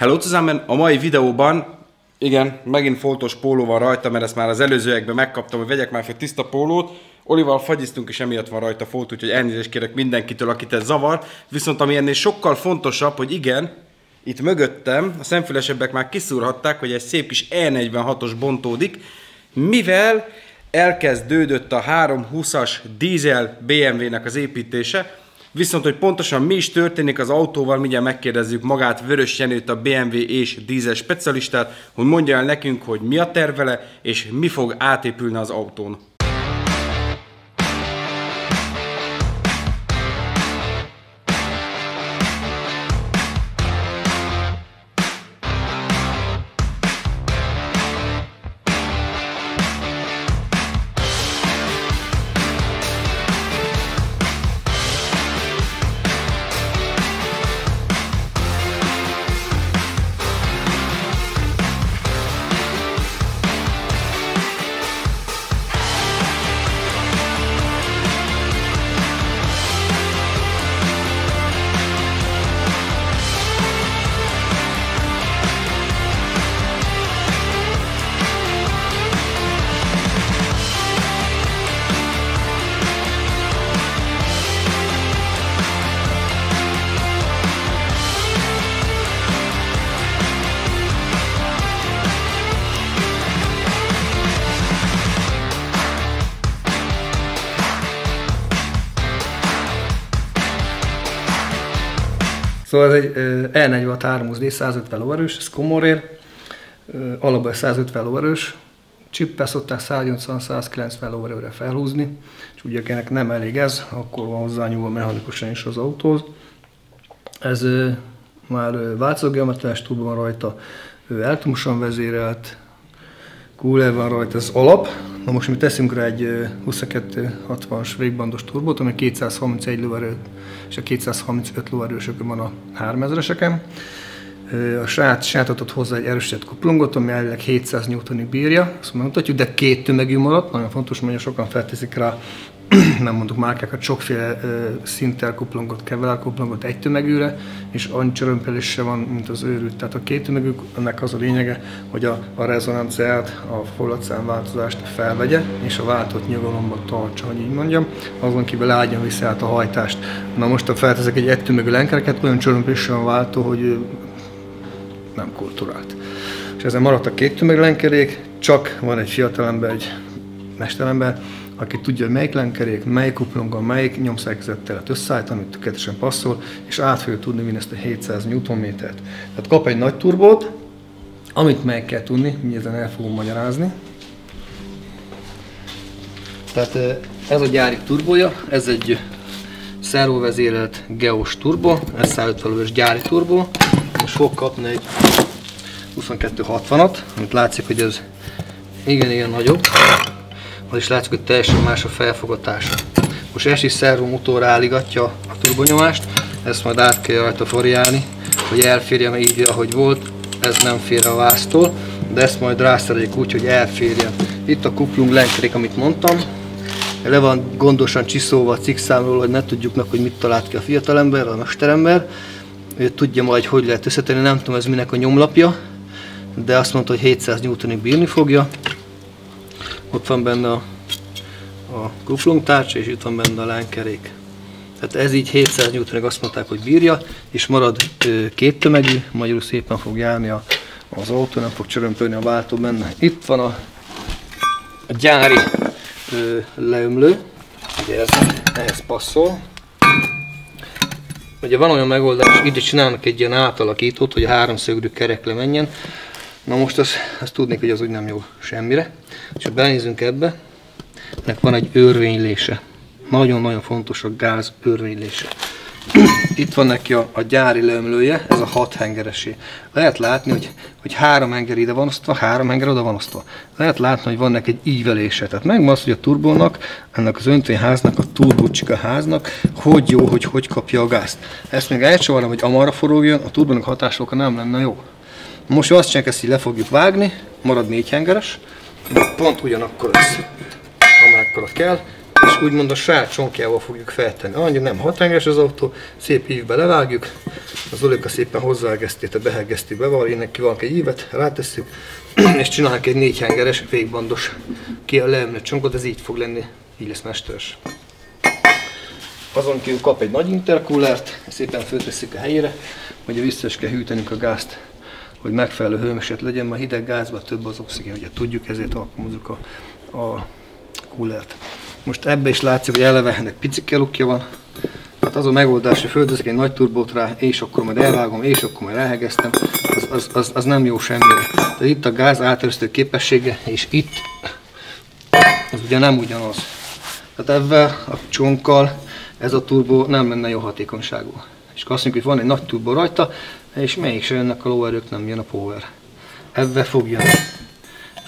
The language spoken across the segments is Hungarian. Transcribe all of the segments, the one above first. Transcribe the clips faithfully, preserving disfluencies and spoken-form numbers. Hello zusammen, a mai videóban, igen, megint foltos póló van rajta, mert ezt már az előzőekben megkaptam, hogy vegyek már fel tiszta pólót. Olival fagyisztunk, és emiatt van rajta folt, úgyhogy elnézést kérek mindenkitől, akit ez zavar. Viszont ami ennél sokkal fontosabb, hogy igen, itt mögöttem, a szemfülesebbek már kiszúrhatták, hogy egy szép kis E negyvenhatos bontódik, mivel elkezdődött a háromszázhúszas dízel bé em vé-nek az építése. Viszont, hogy pontosan mi is történik az autóval, mindjárt megkérdezzük magát, Vörös Jenőt, a bé em vé és dízel specialistát, hogy mondja el nekünk, hogy mi a terve vele, és mi fog átépülni az autón. Szóval ez egy E negyvenhat háromszázhúsz D százötven lóerős, ez komorér, alapból százötven lóerős, csippel szokták száznyolcvan százkilencven lóerőre felhúzni, és ugye akinek nem elég ez, akkor van hozzá nyúlva mechanikusan is az autóhoz. Ez már változógeometriás tub van rajta, elektromosan vezérelt, cooler van rajta, ez alap. Na most mi teszünk rá egy huszonkettő hatvanas végbandos turbót, ami kétszázharmincegy lóerő és a kétszázharmincöt lóerősökön van a háromezreseken. A srác sátatott hozzá egy erősített kuplungot, ami elvileg hétszáz newtonig bírja, azt mondhatjuk, de két tömegű maradt, nagyon fontos, mert sokan felteszik rá, nem mondok márkákat, sokféle szinter kuplungot, keveler kuplungot egy tömegűre, és annyi csörömpelése van, mint az őrült. Tehát a két tömegű, ennek az a lényege, hogy a, a rezonanciát, a fordulatszám változást felvegye, és a váltott nyugalomba tartsa, hogy így mondjam, azon kívül ágyon viszi át a hajtást. Na most, ha felteszek egy egy tömegű lenkereket, olyan csörömpelése van váltó, hogy nem kulturált. És ezen maradt a két tömegű lenkerék, csak van egy fiatalember, egy mesterember, aki tudja, melyik lenkerék, melyik kuplunga, melyik nyomszerkezettel lehet összeállítani, amit tökéletesen passzol, és át fogja tudni vinni ezt a hétszáz newtonmétert. Tehát kap egy nagy turbót, amit meg kell tudni, mindjárt el fogom magyarázni. Tehát ez a gyári turbója, ez egy szervovezérelt geos turbó, ez százötven lóerős gyári turbó, és fog kapni egy huszonkettő hatvanat, amit látszik, hogy ez igen-igen nagyobb. Az is látszik, hogy teljesen más a felfogatása. Most esi szervó motorra állítja a turbonyomást, ezt majd át kell rajta variálni, hogy elférjen így, ahogy volt, ez nem fér a vásztól, de ezt majd rászereljük úgy, hogy elférjen. Itt a kuplung lenkerék, amit mondtam, le van gondosan csiszolva a cikkszámról, hogy ne tudjuk, hogy mit talált ki a fiatalember, a mesterember. Ő tudja majd, hogy lehet összetenni, nem tudom, ez minek a nyomlapja, de azt mondta, hogy hétszáz newtonig bírni fogja. Ott van benne a, a kuplungtárcsa, és itt van benne a lánkerék. Tehát ez így hétszáz newtonig azt mondták, hogy bírja, és marad ö, két tömegű, magyarul szépen fog járni a, az autó, nem fog csörömpölni a váltó benne. Itt van a, a gyári ö, leömlő, ugye ez, ehhez passzol. Ugye van olyan megoldás, ide csinálnak egy ilyen átalakítót, hogy a háromszögű kerek lemenjen. Na most azt, azt tudnék, hogy az úgy nem jó semmire. És ha belenézünk ebbe, ennek van egy örvénylése. Nagyon-nagyon fontos a gáz örvénylése. Itt van neki a, a gyári leömlője, ez a hat hengeresé. Lehet látni, hogy, hogy három henger ide van osztva, három henger oda van osztva. Lehet látni, hogy van neki egy ívelése. Tehát megvan az, hogy a turbónak, ennek az öntvényháznak, a turbócsika háznak, hogy jó, hogy hogy kapja a gázt. Ezt még elcsavarnám, hogy amarra forogjon, a turbónak hatásokkal nem lenne jó. Most azt csináljuk, ezt így le fogjuk vágni, marad négy hengeres, pont ugyanakkor az, amekkora kell, és úgymond a saját csonkjával fogjuk feltenni. Annyira nem hatengeres az autó, szép hívbe levágjuk, az Olika szépen hozzáergesztét, behegeszti beval, én neki van egy ívet, rátesszük, és csinálunk egy négyhengeres, végbandos ki a leemlő csonkot, ez így fog lenni, így lesz mesteres. Azon kívül kap egy nagy intercoolert, szépen föltesszük a helyére, ugye vissza is kell hűtenünk a gázt, hogy megfelelő hőmérséklet legyen, mert hideg gázban több az oxigén, ugye tudjuk, ezért alkalmazunk a, a coolert. Most ebbe is látszik, hogy eleve ennek picike lukja van, hát az a megoldás, hogy fölteszek egy nagy turbót rá, és akkor majd elvágom, és akkor majd elhegeztem, az, az, az, az nem jó semmire. De itt a gáz áteresztő képessége, és itt az ugye nem ugyanaz. Tehát ebben a csonkkal ez a turbó nem lenne jó hatékonyságú. És akkor azt mondjuk, hogy van egy nagy turbó rajta, és mégsem jönnek a lóerők, nem jön a power. Ebbe fog jönni.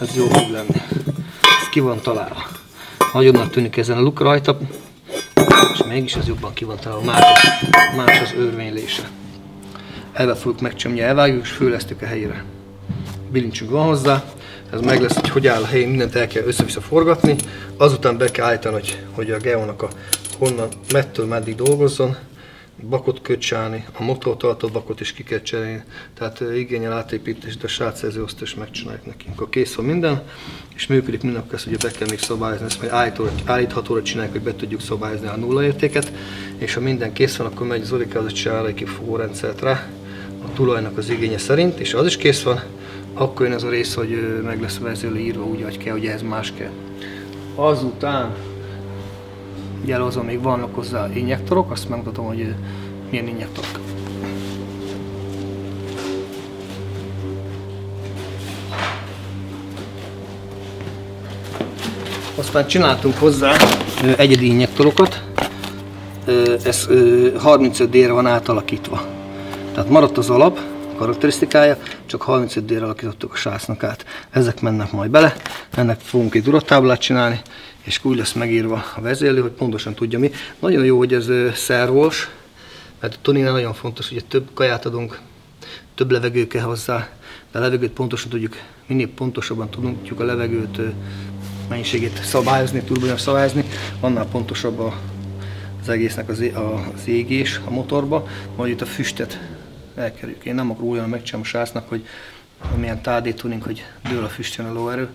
Ez jó fog lenni. Ez ki van találva. Nagyonnan tűnik ezen a luk rajta, és mégis ez jobban ki van találva. Más az, más az örvénylése. Ebbe fogjuk megcsomni, elvágjuk, és fölesztük a helyére. Bilincsünk van hozzá. Ez meg lesz, hogy hogy áll a helyén, mindent el kell össze-vissza forgatni. Azután be kell állítani, hogy, hogy a geónak a honnan, mettől meddig dolgozzon. Bakot kell csinálni, a motortartó bakot is ki kell cserélni, tehát igényel átépítést, a srácszerző azt is megcsinálják nekünk. A kész van minden, és működik minden, akkor ezt ugye be kell még szabályozni, ezt majd állíthatóra csináljuk, hogy be tudjuk szabályozni a nulla értéket, és ha minden kész van, akkor megy az Olikához, csinál egy fogórendszert rá, a tulajnak az igénye szerint, és az is kész van, akkor jön az a rész, hogy meg lesz vezérlő írva úgy, hogy kell, hogy ez más kell. Azután ugye azon még vannak hozzá injektorok, azt megmutatom, hogy milyen injektorok. Aztán csináltunk hozzá egyedi injektorokat, ez harmincöt D-re van átalakítva. Tehát maradt az alap karakterisztikája, csak harmincöt D-re alakítottuk a sásznak át. Ezek mennek majd bele, ennek fogunk egy duratáblát csinálni, és úgy lesz megírva a vezérlő, hogy pontosan tudja mi. Nagyon jó, hogy ez szervos, mert a tuningnál nagyon fontos, hogy több kaját adunk, több levegő kell hozzá, de a levegőt pontosan tudjuk, minél pontosabban tudjuk a levegőt mennyiségét szabályozni, turbóján szabályozni, annál pontosabb az egésznek az égés a motorba, majd itt a füstet elkerüljük. Én nem akarok olyan megcsinálni a sásznak, hogy amilyen tádé tuning, hogy dől a füstjön a lóerő,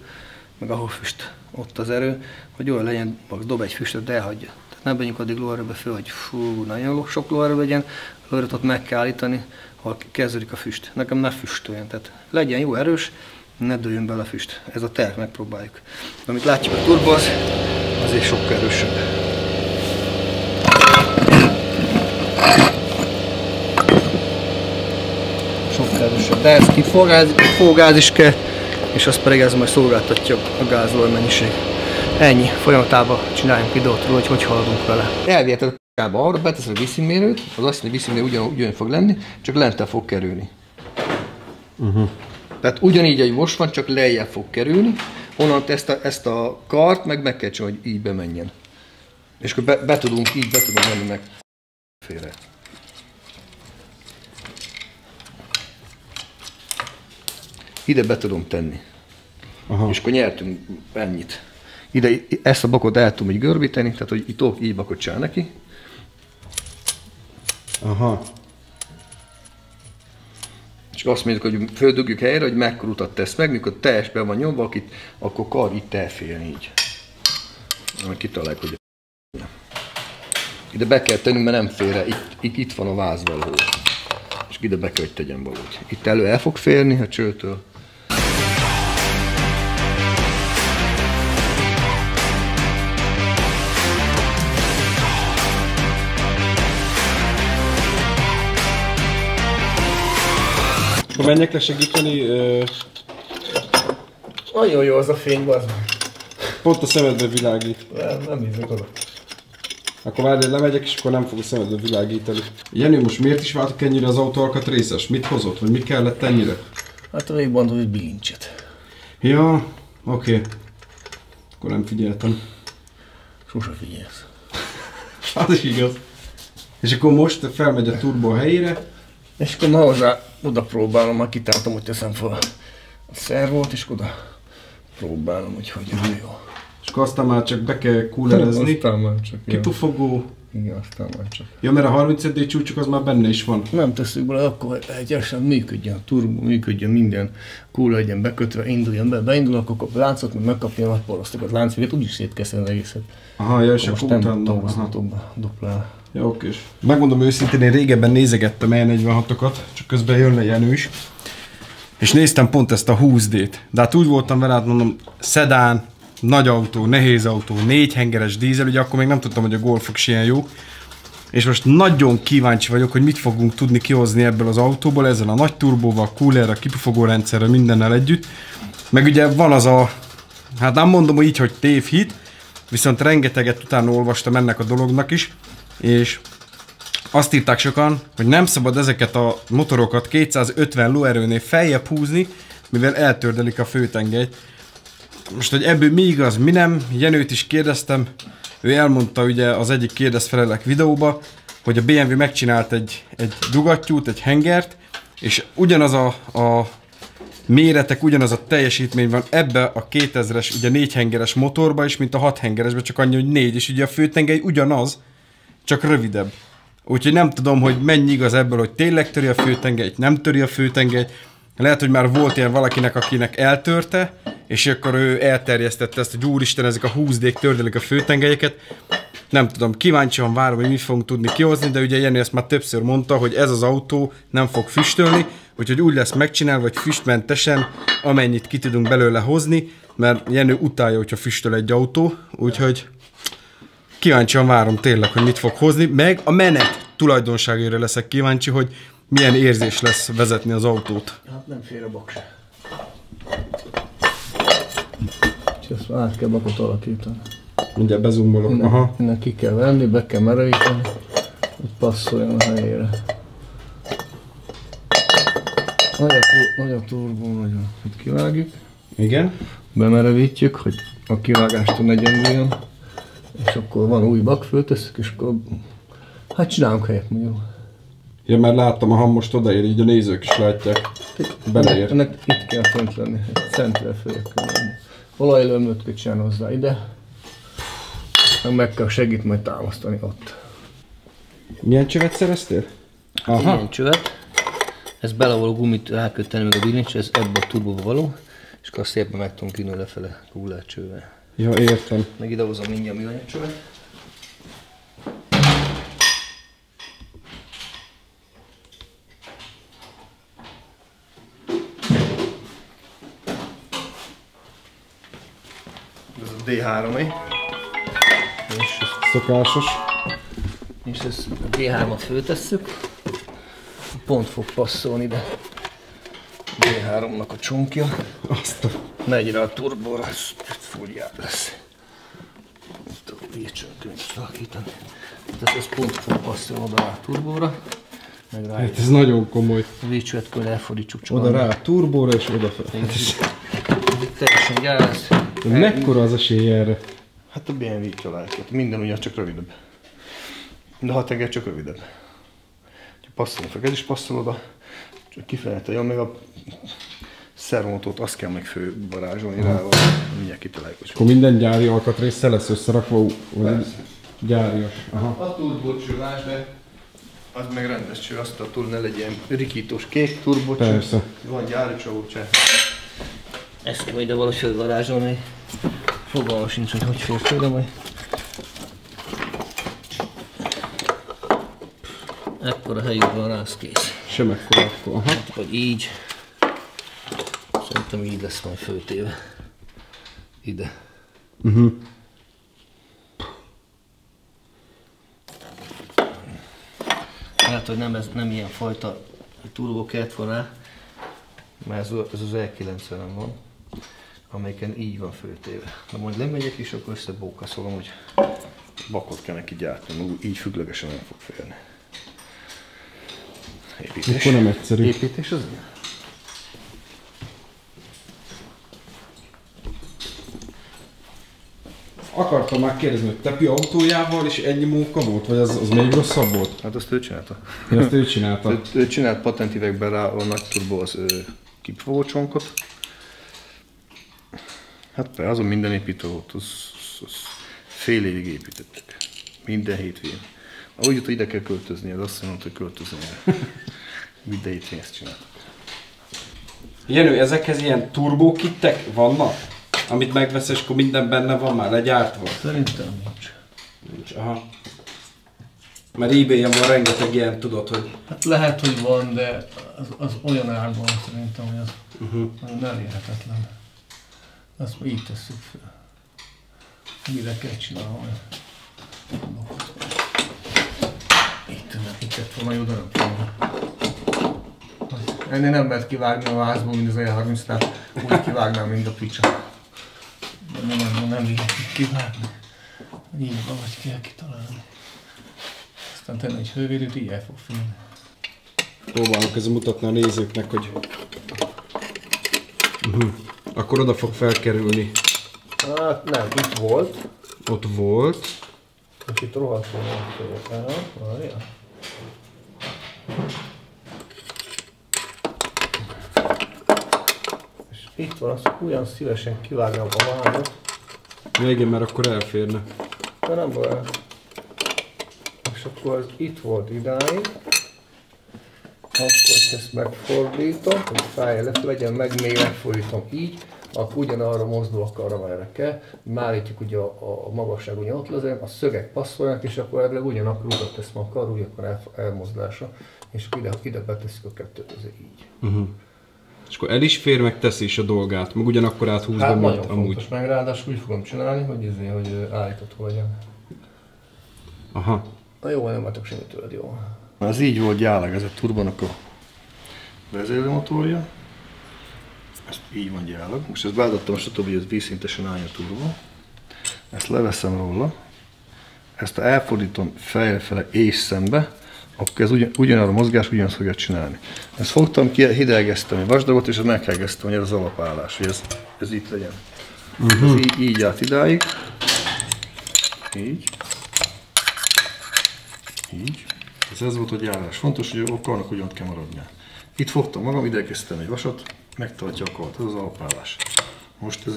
meg ahol füst, ott az erő, hogy olyan legyen, max dob egy füstöt, de elhagyja. Tehát ne menjünk addig lóerőbe föl, hogy fú, nagyon sok lóerő legyen, a lóerőt ott meg kell állítani, ha kezdődik a füst. Nekem ne füstöljen, tehát legyen jó erős, ne dőljön bele a füst. Ez a terv, megpróbáljuk. Amit látjuk a turbo, az azért sokkal erősebb. Sokkal erősebb, de ez kifogáz, kifogáz is kell, és azt pedig ez majd szolgáltatja a gázolaj mennyiség. Ennyi, folyamatában csináljunk videót róla, hogy hogy haladunk vele. Elviheted a k-ba, arra beteszed a vízszínmérőt, az azt mondja, hogy ugyan, ugyan fog lenni, csak lentebb fog kerülni. Uh-huh. Tehát ugyanígy, ahogy most van, csak lejjebb fog kerülni, onnan ezt a, ezt a kart meg meg kell csinálni, hogy így bemenjen. És akkor be, be tudunk így, be tudunk menni meg félre. Ide be tudom tenni. Aha. És akkor nyertünk ennyit. Ide ezt a bakot el tudom így görbíteni, tehát hogy itt így bakot csinál neki. Aha. És azt mondjuk, hogy földugjuk helyre, hogy mekkora utat tesz meg, mikor teljesben van nyomva, akit, akkor kar itt elférni így. Majd kitaláljuk, hogy ide be kell tennünk, mert nem félre, itt, itt, itt van a váz valahol. És ide be kell, hogy tegyen valahogy. Itt elő el fog férni a csőtől. Ha menjek le segíteni... Ö... Nagyon jó az a fény, bazd meg. Pont a szemedből világít. Nem, nem nézzük oda. Akkor várj, lemegyek, és akkor nem fog a szemedből világítani. Jenő, most miért is váltok ennyire az autó alkatrészes? Mit hozott? Vagy mit kellett ennyire? Hát a végbandom egy bilincset. Ja, oké. Okay. Akkor nem figyeltem. Sose figyelsz. Hát is igaz. És akkor most felmegy a turbo helyére. És akkor na hozzá oda próbálom, már kitáltam, hogy teszem fel a szervót, és oda próbálom, hogy hogyan jó. És akkor aztán már csak be kell coolerezni. Aztán már csak. Kitufogó. Igen, aztán már csak. Ja, mert a harminc D csúcsok az már benne is van. Nem tesszük bele, akkor egyesen működjön a turbo, működjön minden. Cooler legyen bekötve, induljon be, beindul, akkor kap láncot, meg megkapja a nagy porosztokat, láncféket, úgyis szétkeszed az egészet. Aha, ja, és akkor utána dolgozhatóbb duplá. Jó, oké. Megmondom őszintén, én régebben nézegettem E negyvenhatokat, csak közben jönne Jenő is. És néztem pont ezt a húsz D-t. De hát úgy voltam vele, hát mondom, szedán, nagy autó, nehéz autó, négyhengeres dízel, ugye akkor még nem tudtam, hogy a Golfok is ilyen jók. És most nagyon kíváncsi vagyok, hogy mit fogunk tudni kihozni ebből az autóból, ezzel a nagy turbóval, a coolerrel, a kipufogó rendszerrel, mindennel együtt. Meg ugye van az a, hát nem mondom hogy így, hogy tévhit, viszont rengeteget utána olvastam ennek a dolognak is, és azt írták sokan, hogy nem szabad ezeket a motorokat kétszázötven lóerőnél feljebb húzni, mivel eltördelik a főtengelyt. Most, hogy ebből mi igaz, mi nem, Jenőt is kérdeztem, ő elmondta ugye az egyik kérdezfelelek videóba, hogy a bé em vé megcsinált egy, egy dugattyút, egy hengert, és ugyanaz a, a méretek, ugyanaz a teljesítmény van ebbe a kétezres, ugye négyhengeres motorba is, mint a hathengeresbe, csak annyi, hogy négy, és ugye a főtengely ugyanaz, csak rövidebb. Úgyhogy nem tudom, hogy mennyi igaz ebből, hogy tényleg töri a főtengelyt, nem töri a főtengelyt. Lehet, hogy már volt ilyen valakinek, akinek eltörte, és akkor ő elterjesztette ezt, hogy úristen, ezek a húsz D-k tördelik a főtengelyeket. Nem tudom, kíváncsian várom, hogy mit fogunk tudni kihozni, de ugye Jenő ezt már többször mondta, hogy ez az autó nem fog füstölni, úgyhogy úgy lesz megcsinálva, hogy füstmentesen, amennyit ki tudunk belőle hozni, mert Jenő utálja, hogyha füstöl egy autó, úgyhogy kíváncsian várom tényleg, hogy mit fog hozni, meg a menet tulajdonságaira leszek kíváncsi, hogy milyen érzés lesz vezetni az autót. Hát nem fér a baks. És ezt át kell bakot alakítani. Mindjárt bezumbolok. Innen, aha. Innen ki kell venni, be kell merevíteni, hogy passzoljon a helyére. Nagy a, nagy a turbó, nagyon. Itt kivágjuk. Igen. Bemerevítjük, hogy a kivágástól ne gyengüljön. És akkor van új bak, föltesszük, és akkor hát csinálunk helyet, mondjuk. Ja, már láttam, a most odaér, így a nézők is látják. Beleér. Ennek itt kell fent lenni, centre fölé kell lenni. Olajlömlőt kell csinálni hozzá ide, meg meg kell segít majd támasztani ott. Milyen csövet szereztél? Aha. Ilyen csövet. Ez belevaló gumit rákötni meg a bilincs, ez ebbe a turbóba való, és akkor szépen meg tudom kínni lefele kullácsővel. Ja, értem. Meg idehozom mindjárt a millanyagcsövet. Ez a D három-é. Szokásos. És ezt a D hármat föltesszük. Pont fog passzolni ide. D háromnak a csonkja. Azt a... Megy rá a turbóra, ez fulljárt lesz. Itt a vécsönkön is alakítani. Tehát ez pont fog passzolni oda a turbóra. Meg rá hát ez nagyon komoly. A vécsönkön elfordítsuk csak. Oda rá a turbóra és oda fel. Ez itt teljesen gyár lesz. Mekkora az esély erre? Hát a bé em vé családját. Minden ugyan csak rövidebb. De hat tenger csak rövidebb. Passzolni fog, ez is passzol oda. Csak kifelejteljen meg a szervontót, azt kell meg főbarázsolni rá, mindjárt kitaláljuk. Akkor minden gyári alkatrészre lesz összerakva, vagy gyárias. A turbócsőlás, de az meg rendes cső, azt a túl ne legyen rikítós kék turbócső. Persze. Van gyári csavócső. Ezt majd a valós főbarázsolni. Fogalma sincs, hogy hogy fér főre majd. Ekkora helyük van rá, az kész. Sem ekkora, akkor, aha. Vagy így. Szerintem így lesz majd föltéve. Ide. Uh-huh. Hát, hogy nem, ez, nem ilyen fajta turbó kellett volna rá, mert ez, ez az E kilencven van, amelyiken így van föltéve. De majd lemegyek is, akkor összebókaszolom, hogy bakot kell neki gyártani, így függlegesen nem fog férni. Építés. Akkor nem egyszerű. Építés az? Akartam már kérdezni, hogy tepi autójával is ennyi munka volt, vagy az, az még rosszabb volt? Hát azt ő csinálta. Ja, azt ő csinálta. ő, ő csinált patentivekben rá a nagy turbo az kipufogó csonkot. Hát azon minden építő volt, az, az fél évig építettük. Minden hétvégén. Ahogy jut, hogy ide kell költözni, az azt mondta, hogy költözni. Minden hétvégén ezt csináltak. Jenő, ezekhez ilyen turbókittek vannak? Amit megvesz, és akkor minden benne van már, legyártva? Szerintem nincs. Nincs, aha. Mert eBay-en van rengeteg ilyen, tudod, hogy... Hát lehet, hogy van, de az, az olyan árban szerintem, hogy az uh-huh. elérhetetlen. Azt így tesszük fel. Mire kell csinálni? Itt, itt tett volna jó darab. Ennél nem lehet kivágni a házból, mint az E harmincnál. Úgy kivágnám, mint a picsa. Nem, nem, nem lehet kivágni. Így valahogy kell kitalálni. Aztán tenni egy hővédőt, így el fog fülni. Próbálok ezzel mutatni a nézőknek, hogy... Uh-huh. Akkor oda fog felkerülni. Hát nem, itt volt. Ott volt. És itt rohadt volna. Várjál. És itt van, azt olyan szívesen kivágnám a vágyat. Ja igen, mert akkor elférne. De nem baj. És akkor itt volt idáig. Akkor ezt megfordítom, hogy fájlet legyen, meg még megfordítom így, akkor ugyanarra mozdul a karra, merre kell. Állítjuk ugye a, a magasság ugyanott legyen, a szögek passzolnak, és akkor ebből ugyanakkor újra tesz a kar, úgy akkor el, elmozdulása, és ide, ide betesszük a kettőt, azért így. Uh-huh. És akkor el is fér, meg teszi is a dolgát, meg ugyanakkor áthúzva, hát nagyon fontos, amúgy. Meg ráadásul úgy fogom csinálni, hogy izé, hogy állítható legyen. Aha. Na jó, nem látok semmit tőled, jó. Ez így volt gyálag, ez a turbónak a vezérlőmotorja. Ezt így van gyálag. Most ezt beállítottam, stb., hogy ez vízszintesen állja a turbó. Ezt leveszem róla. Ezt elfordítom fejlefele és szembe. Akkor ez ugyan, ugyanarra a mozgás, ugyanazt fogja csinálni. Ezt fogtam ki, hidelgeztem egy vasdaragot, és ezt meghegeztem, hogy ez az alapállás, hogy ez, ez itt legyen. Uh-huh. Ez így, így állt idáig. Így. Így. Ez, ez volt a gyárás. Fontos, hogy a karnak ugyanott kell maradnia. Itt fogtam magam, idekeztem egy vasat, megtartja a kart. Ez az alapállás. Most ez,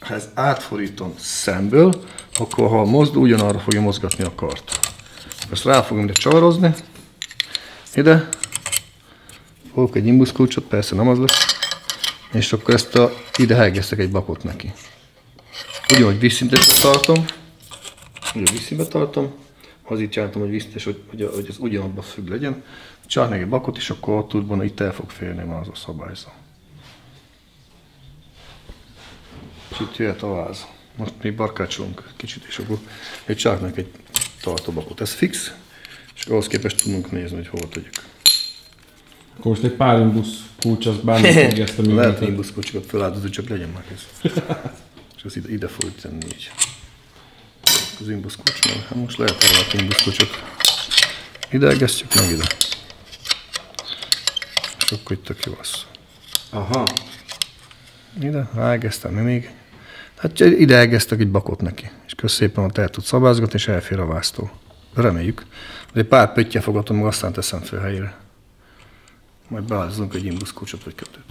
ha ez átfordítom szemből, akkor ha mozdul, ugyanarra fogja mozgatni a kart. Ezt rá fogom ide csavarozni. Ide. Fogok egy imbuszkulcsot, persze nem az lesz. És akkor ezt a, ide hegeztek egy bakot neki. Ugyanúgy vízszintesbe tartom. Ugye vízszintbe tartom. Azért csináltam, hogy vízszintes, hogy, hogy ez ugyanabban függ legyen. Csárni egy bakot, és akkor a turbóna itt el fog férni már az a szabályzó. És itt jöhet a váz. Most mi barkácsolunk kicsit, és akkor csárnak egy tartóbakot. Ez fix, és ahhoz képest tudunk nézni, hogy hol tegyük. Akkor most egy pár imbusz kulcs, azt bármit fogja ezt a művetet. Lehet imbusz kulcsokat feláldozni, csak legyen már kész. És azt ide, ide fogjuk tenni így. Az imbuszkulcs, hát most lehet elváltani imbuszkulcsot. Ide elgesztjük, meg ide. És akkor itt tök jó lesz. Aha. Ide, ha elgesztem, mi még? Hát ide elgesztek egy bakot neki. És közszépen ott el tud szabályozgatni, és elfér a vásztól. Reméljük. De egy pár pöttyel fogatom, meg aztán teszem fel helyére. Majd beállítunk egy imbuszkulcsot, vagy kettőt.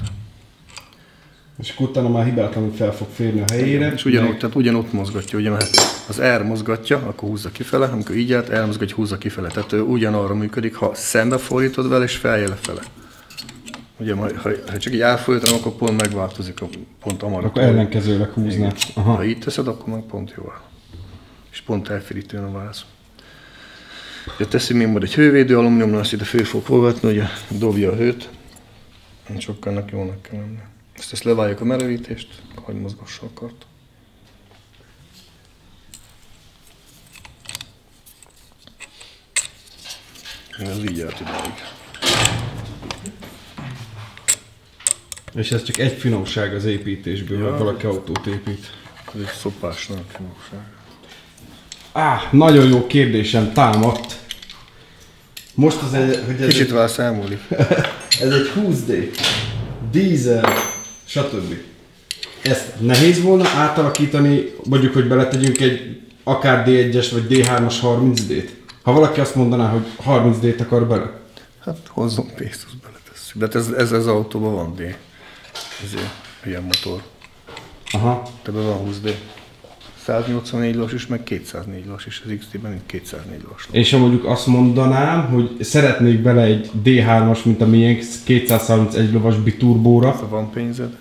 És akkor utána már hibátlanul fel fog férni a helyére. És ugyanott, tehát ugyanott mozgatja, ugye, mert az R mozgatja, akkor húzza kifele, amikor így állt, R mozgatja, húzza kifele. Tehát ő ugyanarra működik, ha szembe fordítod vele és feljele-fele. Ugye, ha, ha csak így elfordítanom, akkor pont megváltozik a pont a maradó. Akkor ellenkezőleg húzná. Aha. Ha így teszed, akkor meg pont jó. És pont elfirítően a válasz. Ugye teszünk még majd egy hővédő alumnyomra, azt ide fő fog forgatni, ugye dobja a hőt. Sokkal ennek jónak kell lenni. Ezt, ezt leváljuk a merevítést, hagyj mozgassa a kart. Ez így járt idáig. És ez csak egy finomság az építésből, ja, ha valaki autót épít. Ez egy szopás, nem finomság. Áh, nagyon jó kérdésem támadt. Most az egy... Hogy ez kicsit vár számolni. Ez egy húsz D, dízel, stb. Ezt nehéz volna átalakítani, mondjuk, hogy beletegyünk egy akár D egyes vagy D hármas harminc D-t? Ha valaki azt mondaná, hogy harminc D-t akar bele? Hát hozzon pénzt, azt beletesszük. De ez, ez az autóban van D. Ez ilyen motor. Aha. Tehát az a húsz D. száznyolcvannégy lós is, meg kétszáznégy lós is, az iksz té-ben itt kétszáznégy lós. És ha mondjuk azt mondanám, hogy szeretnék bele egy D hármas, mint a miénk, kétszázharmincegy lovas biturbóra. Ha van pénzed.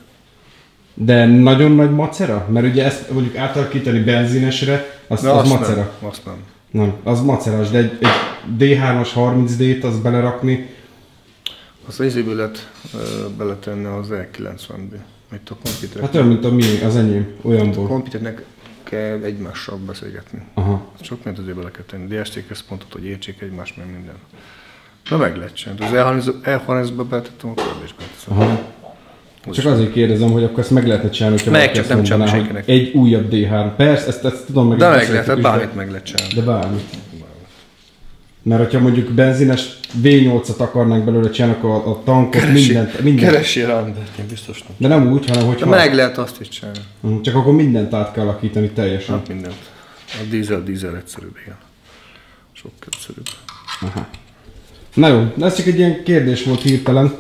De nagyon nagy macera? Mert ugye ezt mondjuk átalakítani benzinesre, az, az azt macera. Nem, azt nem. Nem, az maceras, de egy, egy D hármas harminc D-t azt belerakni. Azt az izéből lehet uh, beletenni az E kilencven-be. Itt a komputernek. Hát olyan, mint a mi, az enyém, olyanból. A komputernek kell egymással beszélgetni. Aha. Sok mindent azért bele kell tenni. D S T központot, hogy értsék egymást, meg minden. Na meg lehet csinálni. Az E harmincba beletettem a kérdésben. Csak azért kérdezem, hogy akkor ezt meg lehetne csinálni, hogyha valaki ezt mondaná, hogy egy újabb D három. Persze, ezt, ezt tudom meg. De meg lehet, bármit meg lehet csinálni. De bármit. Mert hogyha mondjuk benzines V nyolcat akarnánk belőle csinálni, akkor a, a tankot, keresi, mindent, mindent... Keresi rá, de biztos nem. De nem úgy, hanem hogy... De ha... meg lehet azt is csinálni. Csak akkor mindent át kell alakítani teljesen. Hát mindent. A dízel, dízel egyszerűbb, igen. Sok egyszerűbb. Aha. Na jó, de ez csak egy ilyen kérdés volt hirtelen.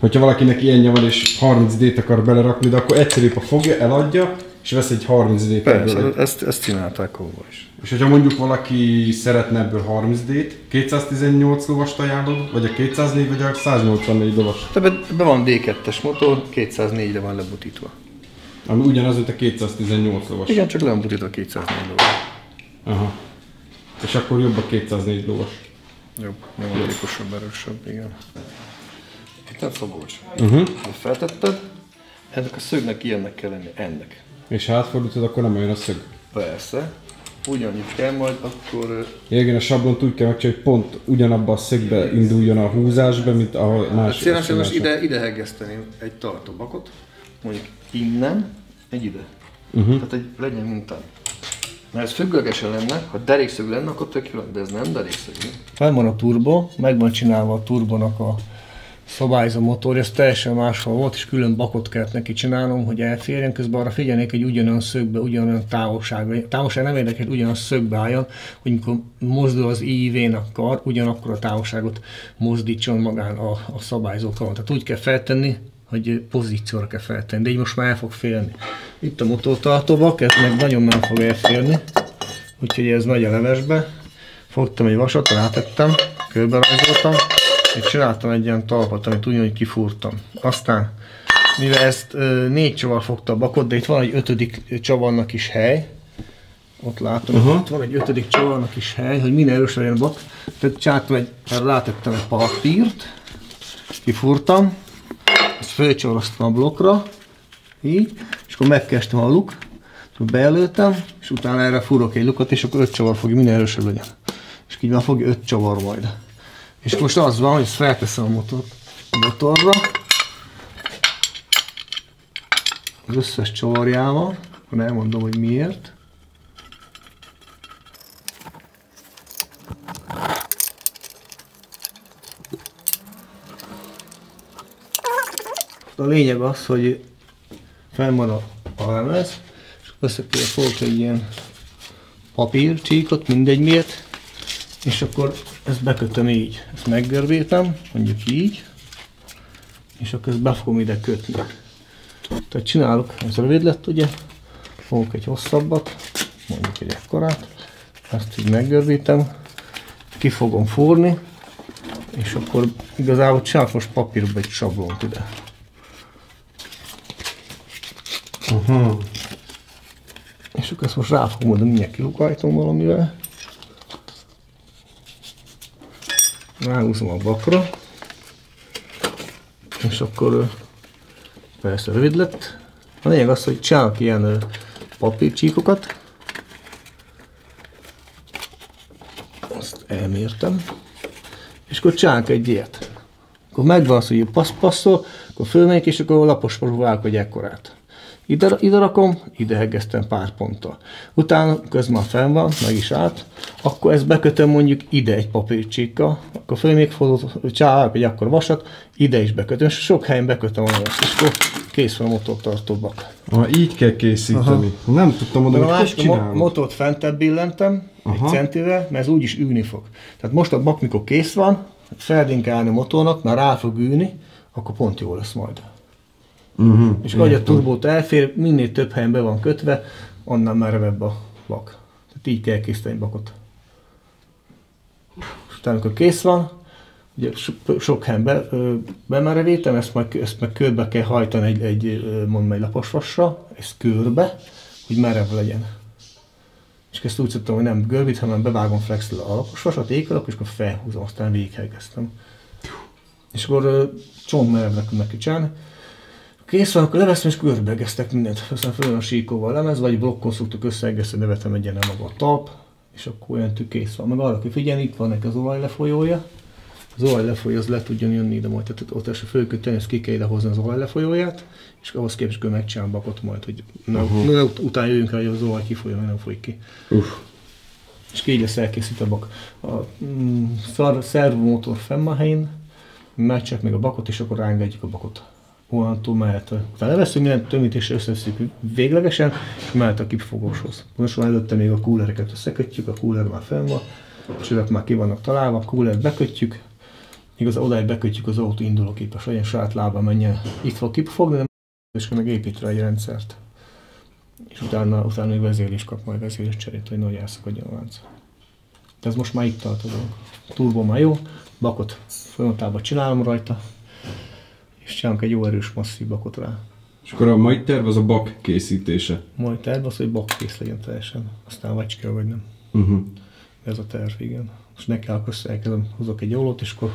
Hogyha valakinek ilyenje van és harminc D-t akar belerakni, de akkor egyszerűbb, ha fogja, eladja, és vesz egy harminc D-t ebből. Ezt, ezt csinálták ahol is. És hogyha mondjuk valaki szeretne ebből harminc D-t, kétszáztizennyolc lovast ajánlod, vagy a kétszáznégy, vagy a száznyolcvannégy lovas? Te be, be van D kettes motor, kétszáznégyre van lebutítva. Ami ugyanaz, mint a kétszáztizennyolc lovas. Igen, csak le van butítva a kétszáznégy lovas. Aha. És akkor jobb a kétszáznégy lovas. Jobb, nyomatékosabb, erősebb, igen. Tehát Szabolcs. Uh-huh. Feltetted, ennek a szögnek ilyennek kell lenni, ennek. És ha átfordítod, akkor nem olyan a szög? Persze. Ugyanúgy kell majd, akkor... Igen, a sablont úgy kell megcsinálni, hogy pont ugyanabba a szögbe induljon a húzásba, mint ahol másik. Hát szépen most ide, ide hegeszteném egy tartóbakot, mondjuk innen, egy ide. Uh-huh. Tehát egy legyen mintán. Mert ez függőlegesen lenne, ha derékszög lenne, akkor tökéletes, de ez nem derékszög. Fel van a turbo, meg van csinálva a turbónak a szabályzó motor, ez teljesen máshol volt, és külön bakot kellett neki csinálnom, hogy elférjen, közben arra figyelnék, hogy ugyanolyan szögbe, ugyanolyan távolságba, távolság nem érdekel, ugyanolyan szögbe álljon, hogy mikor mozdul az I V-nak kar, ugyanakkor a távolságot mozdítson magán a, a szabályzó karon. Tehát úgy kell feltenni, hogy pozícióra kell feltenni, de így most már el fog férni. Itt a motortartóbak, ez meg nagyon nem fog elférni, úgyhogy ez megy a levesbe. Fogtam egy vasat, rátettem, körberajzoltam. Én csináltam egy ilyen talpat, amit ugyanúgy kifúrtam. Aztán, mivel ezt ö, négy csavar fogta a bakot, de itt van egy ötödik csavarnak is hely. Ott látom, uh-huh. Itt van egy ötödik csavarnak is hely, hogy minél erősebb legyen a bak. Tehát csináltam egy, rátettem egy papírt, kifúrtam, ezt fölcsavaroztam a blokkra, így, és akkor megkerestem a luk, beelőltem, és utána erre fúrok egy lukat, és akkor öt csavar fogja, minél erősebb legyen. És így már fogja öt csavar majd. És most az van, hogy felteszem a motort a motorra, az összes csavarjával, akkor elmondom, hogy miért. A lényeg az, hogy felmarad a lemez, és összepél fogok egy ilyen papírcsíkot, mindegy miért, és akkor ezt bekötöm így, ezt meggörbítem, mondjuk így, és akkor ezt be fogom ide kötni. Tehát csinálok, ez rövid lett ugye, fogok egy hosszabbat, mondjuk egy ekkorát, ezt így meggörbítem, ki fogom fúrni, és akkor igazából csinálok most papírba egy sablont ide. Aha. És akkor ezt most rá fogom oda, mindjárt kilukajtom valamivel. Ráhúzom a bakra, és akkor persze rövid lett. A lényeg az, hogy csinálok ilyen papírcsíkokat. Azt elmértem. És akkor csinálok egy ilyet. Akkor megvan az, hogy passz-passzol, akkor fölmegyek, és akkor lapos próbálok egy ekkorát. Ide, ide rakom, ide hegeztem pár ponttal. Utána közben fenn van, meg is állt, akkor ezt bekötöm mondjuk ide egy papírcsíkkal, akkor föl még csinálok egy akkor vasat, ide is bekötöm, és sok helyen bekötöm a vasat, és akkor kész van a motortartóbak. Ah, így kell készíteni. Aha. Nem tudtam mondani, hogy hogy csinálom. A motort fentebb billentem, aha, egy centivel, mert ez úgyis ülni fog. Tehát most a bak, mikor kész van, feldinkelni a motornak, már rá fog ülni, akkor pont jó lesz majd. Uh-huh. És ahogy a turbót elfér, minél több helyen be van kötve, annál már revebb a vak. Tehát így kell készíteni bakot. És utána, amikor kész van, ugye so sok helyen be, bemerevítem, ezt meg, ezt meg körbe kell hajtani egy, egy mondom egy laposvassal, ezt körbe, hogy merev legyen. És ezt úgy szoktam, hogy nem görbít, hanem bevágom flexel a laposvasat, ékalap, és akkor felhúzom, aztán végighegeztem. És akkor csontmerevnek tudnak kicsinálni. Kész van, akkor leveszem és körbegeztek mindent. Aztán följön a síkóval lemez, vagy blokkon szoktuk összeegeszteni, nevetem egyen el maga a talp, és akkor olyan tű kész van. Meg arra kell figyelni, itt van neki az olaj lefolyója. Az olaj lefolyó az le tudjon jönni ide majd, tehát ott első föl kell tenni, ezt ki kell idehozni az olaj lefolyóját, és ahhoz képest kell megcsinálni bakot majd, hogy na, na, utána jöjjünk rá, hogy az olaj kifolyjon, nem folyik ki. Uff. És így lesz elkészít a bak. A mm, szervomotor fenn a helyén, megcsináljuk meg a bakot, és akkor rángatjuk a bakot. Onnantól mellett, utána leveszünk minden tömítésre, összeszedjük véglegesen, és mellett a kipfogóshoz. Pontosan előtte még a coolereket összekötjük, a cooler már fenn van, és ezek már ki vannak találva, a coolert bekötjük, igaz, odáig bekötjük az autó indulóképes, legyen saját lába menjen, itt fog kipfogni, de és meg épít rá egy rendszert. És utána, utána még vezér is kap majd vezérés cserét, hogy nagy elszakadjon a lánc. De ez most már itt tart a dolog. Turbó már jó, bakot folyamatában csinálom rajta, és csinálunk egy jó erős masszív bakot rá. És akkor a mai terv az a bak készítése? A mai terv az, hogy bak kész legyen teljesen, aztán vagy kell, vagy nem. Uh-huh. Ez a terv, igen. Most neki elkezd, elkezdem, hozok egy ollót, és akkor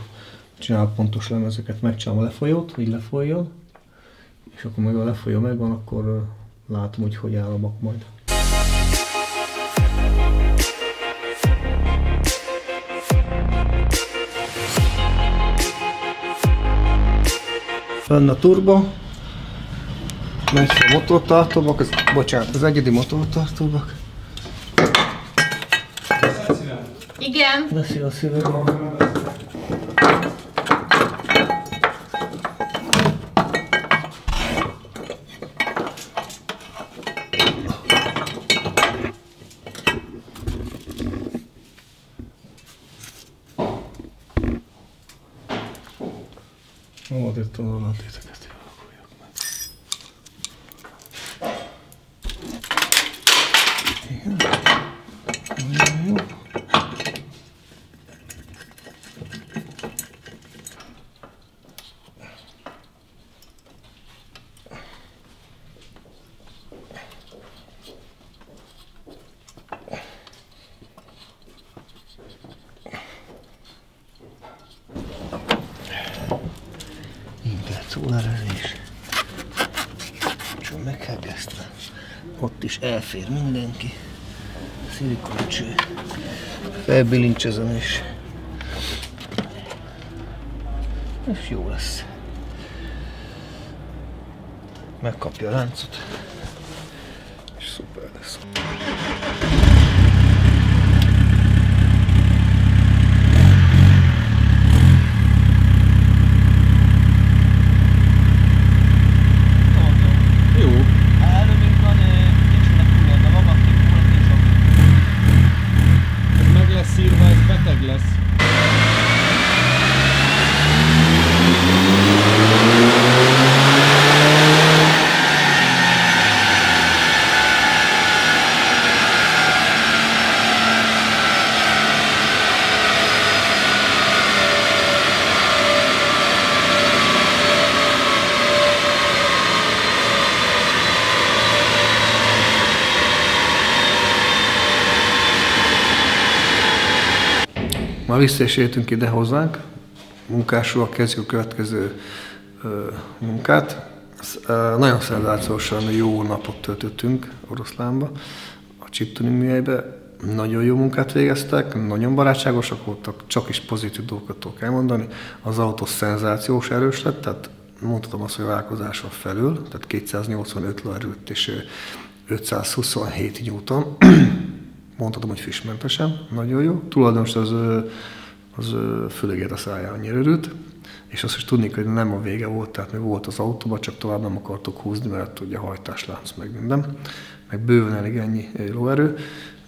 csinálok pontos lemezeket, megcsinálom a lefolyót, hogy lefolyjon. És akkor meg a lefolyó megvan, akkor látom, hogy hogy áll a bak majd. Fenn a turbo, megy a motortartóbak, az, bocsánat, az egyedi motortartóbak. Igen. Veszi a szívem. Ó, de tudom, téteket javakuljak meg. Igen. Nagyon jó. Elfér mindenki, szilikócső, felbilincsezem is, és jó lesz. Megkapja a láncot, és szuper lesz. Ha vissza is értünk ide hozzánk, munkásról kezdjük a következő ö, munkát. Ö, nagyon szenzációsan jó napot töltöttünk Oroszlánba, a Chip Tuning műhelybe. Nagyon jó munkát végeztek, nagyon barátságosak voltak, csak is pozitív dolgokat tudok elmondani. Az autó szenzációs erős lett, tehát mondhatom azt, hogy a vállalkozáson felül, tehát kétszáznyolcvanöt lóerőt és ötszázhuszonhét newton. Mondhatom, hogy füstmentesen, nagyon jó. Tulajdonos az, az főleg ér a száján annyira örült, és azt is tudni, hogy nem a vége volt, tehát mi volt az autóban, csak tovább nem akartuk húzni, mert ugye hajtáslánc meg minden, meg bőven elég ennyi lóerő.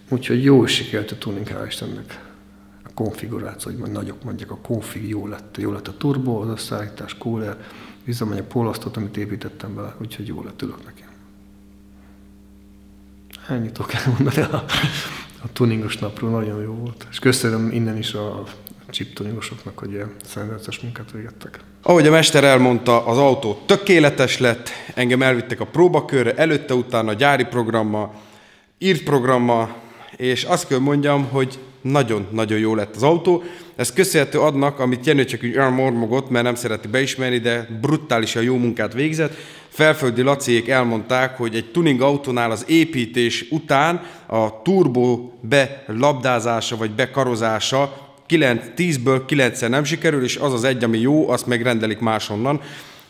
Úgyhogy jó is sikert a tuning, hál' Istennek. A konfiguráció, hogy nagyok mondják, a konfig jó lett, jó lett a turbo, az összeállítás, cooler, visszamegy a pólasztot, amit építettem bele, úgyhogy jól lett, ülök neki. Ennyit tudok elmondani a, a tuningos napról, nagyon jó volt. És köszönöm innen is a chip tuningosoknak, hogy ilyen szenzációs munkát végettek. Ahogy a mester elmondta, az autó tökéletes lett, engem elvittek a próbakörre, előtte, utána gyári programma, írt programma, és azt kell mondjam, hogy nagyon-nagyon jó lett az autó. Ez köszönhető annak, amit Jenő csak úgy elmormogott, mert nem szereti beismerni, de brutálisan jó munkát végzett. Felföldi Laciék elmondták, hogy egy tuning autónál az építés után a turbó belabdázása vagy bekarozása tízből kilencszer nem sikerül, és az az egy, ami jó, azt megrendelik máshonnan.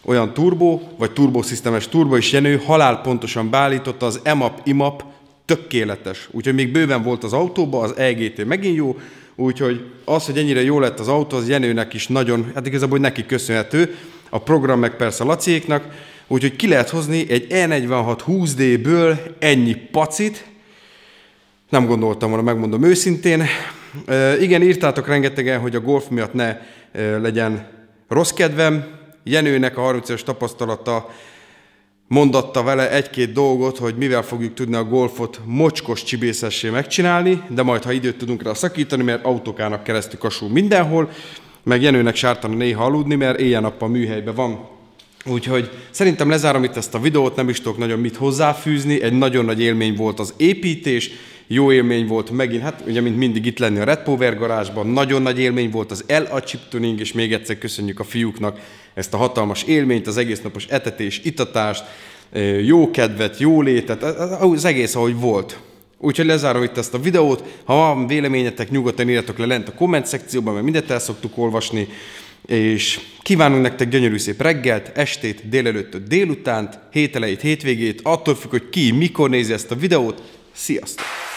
Olyan turbó, vagy turbószisztemes turbo, és Jenő halálpontosan beállította az e map, i map, tökéletes. Úgyhogy még bőven volt az autóba, az e gé té megint jó, úgyhogy az, hogy ennyire jó lett az autó, az Jenőnek is nagyon, hát igazából neki köszönhető, a program meg persze Laciéknak, úgyhogy ki lehet hozni egy E négyszázhatvan húsz D-ből ennyi pacit, nem gondoltam volna, megmondom őszintén. E, igen, írtátok rengetegen, hogy a golf miatt ne e, legyen rossz kedvem. Jenőnek a harmincas tapasztalata mondatta vele egy-két dolgot, hogy mivel fogjuk tudni a golfot mocskos csibészessé megcsinálni, de majd, ha időt tudunk rá szakítani, mert autókának keresztül kasul mindenhol, meg Jenőnek sártana néha aludni, mert éjjel-nappal műhelyben van. Úgyhogy szerintem lezárom itt ezt a videót, nem is tudok nagyon mit hozzáfűzni, egy nagyon nagy élmény volt az építés, jó élmény volt megint, hát ugye mint mindig itt lenni a Red Power garázsban, nagyon nagy élmény volt az el á Chip Tuning, és még egyszer köszönjük a fiúknak ezt a hatalmas élményt, az egésznapos etetés, itatást, jó kedvet, jó létet, az egész ahogy volt. Úgyhogy lezárom itt ezt a videót, ha van véleményetek, nyugodtan írjatok le lent a komment szekcióban, mert mindent el szoktuk olvasni, és kívánunk nektek gyönyörű szép reggelt, estét, délelőttöt, délutánt, hételeit, hétvégét, attól függ, hogy ki, mikor nézi ezt a videót. Sziasztok!